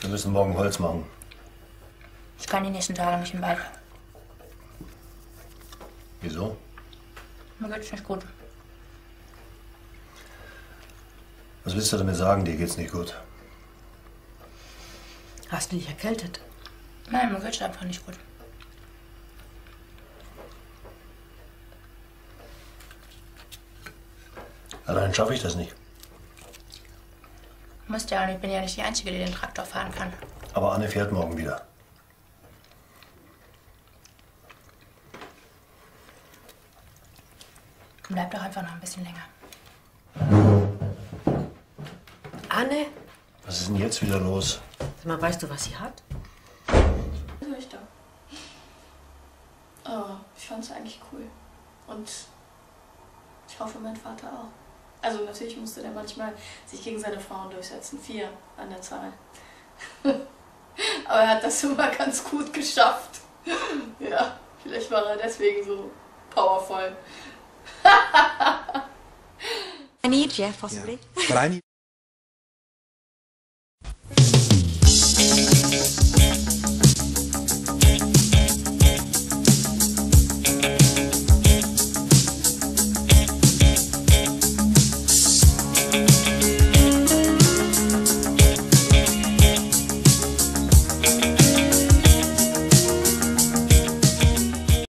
Wir müssen morgen Holz machen. Ich kann die nächsten Tage nicht im Wald. Wieso? Mir geht's nicht gut. Was willst du damit sagen, dir geht's nicht gut? Hast du dich erkältet? Nein, mir geht's einfach nicht gut. Allein schaffe ich das nicht. Du musst ja, und ich bin ja nicht die Einzige, die den Traktor fahren kann. Aber Anne fährt morgen wieder. Bleib doch einfach noch ein bisschen länger. Anne? Was ist denn jetzt wieder los? Sag mal, weißt du, was sie hat? Töchter. Oh, ich fand's eigentlich cool. Und ich hoffe, mein Vater auch. Also natürlich musste der manchmal sich gegen seine Frauen durchsetzen. 4 an der Zahl. Aber er hat das immer ganz gut geschafft. Ja, vielleicht war er deswegen so powervoll. I need you, possibly. Yeah. But I need.